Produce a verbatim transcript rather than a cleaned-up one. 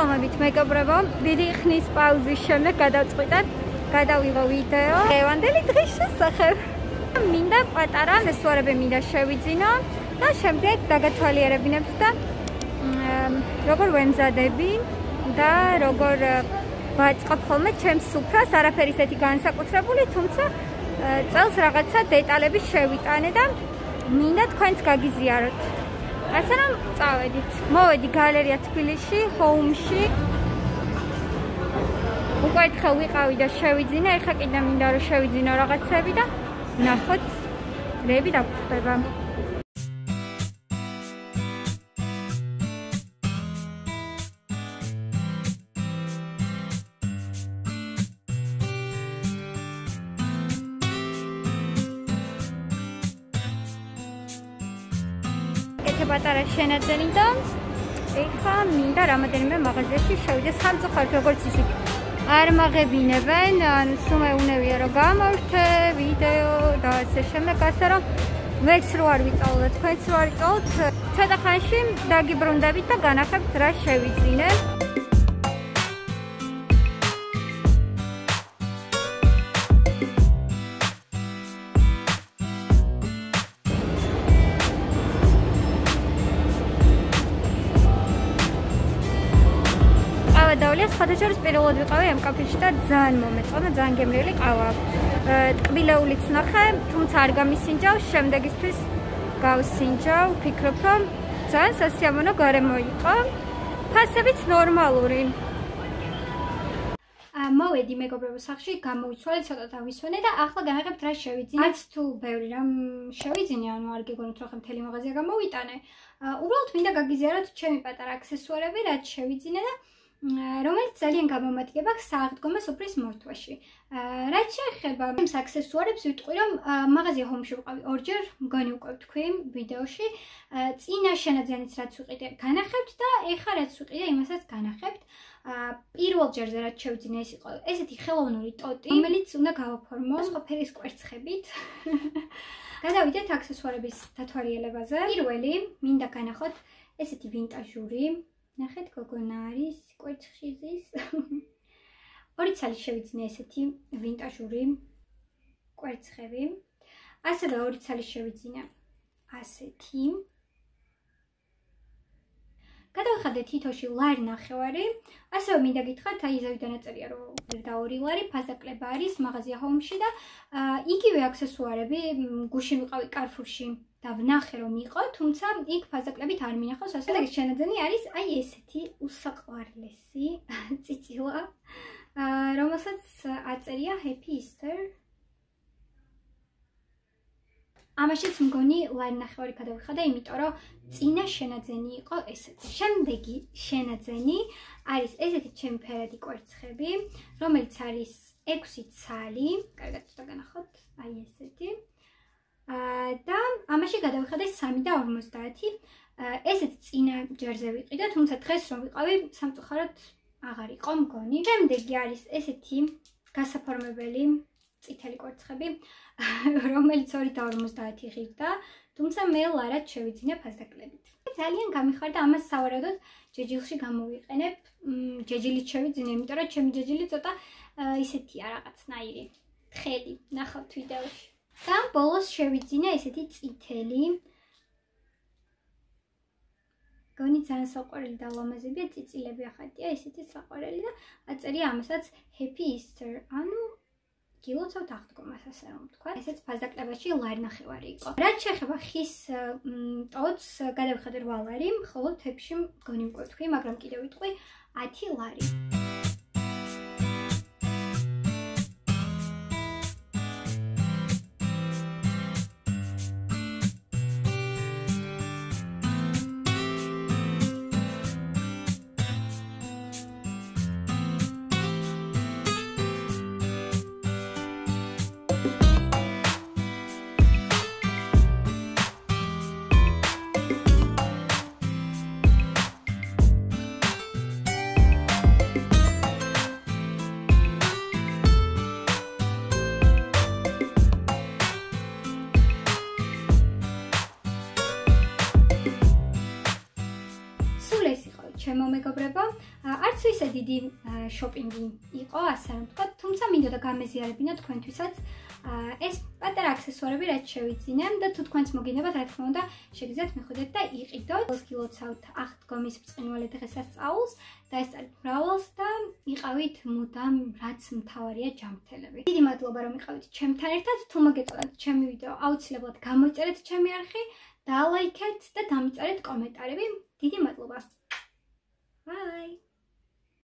მოგესალმებით მეგობრებო, დიდი ხნის პაუზის შემდეგ გადავწყვიტეთ გადავიღო ვიდეო ევანდელი დღის შესახებ. Მინდა პატარა მესვარები მინდა შევიძინო და შემდეგ დაგათვალიერებინებ და როგორ ვემზადები და როგორ ვაწყობ ხოლმე ჩემს უფრას, არაფერი ისეთი განსაკუთრებული, თუმცა წელს რაღაცა დეტალები შევიტანე და მინდა თქვენს გაგიზიაროთ. ასე რომ წავედით. მოვედი გალერეა თბილისში, ჰოუმში. უკვე ერთხელ ვიყავი და შევიძინე, ეხლა კიდე მინდა რომ შევიძინო რაღაცები და ნახოთ, რები დაგხვდება. Batara shenadzeni da ეხა მინდა რამოდენიმე მაღაზიაში შევიდე სამწუხაროდ როგორც ისიც არ მაღებინებენ ან სუმეუნევია რომ გამავრთე ვიდეო და ასე შემდეგ ასე რომ მეც რო არ ვიწავლოთ თქვენც რო არ წავთ ცოტა ხანში დაგიბრუნდებით და განახებთ რა შევიძინე ხოდაშორის პირველად ვიყავი ამ კაფეში და ძალიან მომეწონა, ძალიან გემრიელი ყავა. ტკბილეულიც ნახე, თუმცა არ გამისინჯავ, შემდეგისთვის გავსინჯავ, ვფიქრობ, რომ ძალიან სასიამოვნო გარემო იყო. ფასებიც ნორმალური. მოვედი მეგობრებო სახლში, გამოვიცვალე ცოტა დავისვენე და ახლა განახებთ რა შევიძინე. არც თუ ბევრი რამ შევიძინე, ანუ არ გიგონოთ რომ მთელი მაღაზია გამოვიტანე. უბრალოდ მინდა გაგიზიაროთ ჩემი პატარა აქსესუარები, რაც შევიძინე და რომელიც ძალიან გამომადგება სააღდგომას უფრის მორთვაში. რაც შეეხება ამ აქსესუარებს, ვიტყვი რომ მაღაზია ჰომში ვიყავი ორჯერ, მგონი უკვე ვთქვი ვიდეოში, წინა შენაძენიც რაც ვიყიდე, განახებთ და ეხლა რაც ვიყიდე, იმასაც განახებთ. პირველ ჯერზე რაც შევძინე ეს იყო ესეთი ხელოვნური ტოტი, რომელიც უნდა გავაფორმო სხვა ფერის კვერცხებით. გადავიდეთ აქსესუარების დათვალიერებაზე. პირველი, მინდა განახოთ ესეთი ვინტაჟური ნახეთ გოგონა არის კვერცხშიზის ორი ცალი შევიძინე ესეთი ვინტაჟური კვერცხები ასევე ორი ცალი შევიძინე ასეთი გადავხადე თითოში ლარი ნახევარი ასევე მინდა გითხრათ აი ზევიდან ეწერია რომ და ორი ლარი ფასაკლება არის მაღაზია ჰომში და იგივე აქსესუარები გუშინ ვიყავი კარფურში და ვნახე რომ იყო, თუმცა იქ ფასაკლებით არ მინახავს, ასე და შენაძენი არის აი ესეთი უსაყვარლესი წიწილა, რომელსაც აწერია Happy Easter. ამაშიც მგონი ლარი ნახევარი გადავიხადე, იმიტომ რომ წინა შენაძენი იყო ესეთი. შემდეგი შენაძენი არის ესეთი ჩემი ფერადი კვერცხები, რომელიც არის ექვსი ცალი, კარგად ცოტა განახოთ, აი ესეთი. და ამაში გადავიხადე სამი და ორმოცდაათი. ესეც წინა ჯერზე ვიყიდა, თუმცა დღეს რომ ვიყავი, სამწუხაროდ აღარ იყო მგონი. შემდეგი არის ესეთი გასაფორმებელი წითელი კვერცხები, რომელიც ორი და ორმოცდაათი ღირდა, თუმცა მე ლარად შევიძინე ფასდაკლებით. ძალიან გამიხარდა, ამას სავარაუდოდ ჯეჯილში გამოვიყენებ. ჯეჯილით შევიძინე, იმიტომ რომ ჩემი ჯეჯილი ცოტა ისეთია რაღაცნაირი. ხედი, ნახავთ ვიდეოში. და ბოლოს შევიძინე ესეთი წითელი. გონი ძალიან საყვარელი და ლამაზებია, წიწილები ახატია, ესეთი საყვარელი და აწერია ამასაც Happy Easter. ანუ გილოცავთ აღდგომას, ასე რომ ვთქვა. ესეც ფასდაკლებაში ლარი ნახევარი იყო. რაც შეეხება ხის ტოტს, გადავიხადე რვა ლარი, ხოლო თებში გონი უკვე ვთქვი, მაგრამ კიდევ ვიტყვი ათი ლარი. ჩემო მეგობრებო, არც ისე დიდი შოპინგი იყო, ასე რომ თქვა, თუმცა მინდოდა გამეზიარებინა თქვენთვისაც ეს პატარა აქსესუარები, რაც შევიძინე და თუ თქვენც მოგინებათ, რა თქმა უნდა, შეგიძლიათ მიხვდეთ და იყიდოთ. გილოცავთ აღდგომის ბწყინვალე დღესასწაულს, დაესწარით მრავლს და იყავით მუდამ, რაც მთავარია ჯანმრთელები. დიდი მადლობა, რომ იყავით ჩემთან ერთად. თუ მოგეწონათ ჩემი ვიდეო, აუცილებლად გამოიწერეთ ჩემი არხი, დალაიქეთ და დამიწერეთ კომენტარები. დიდი მადლობა. Bye.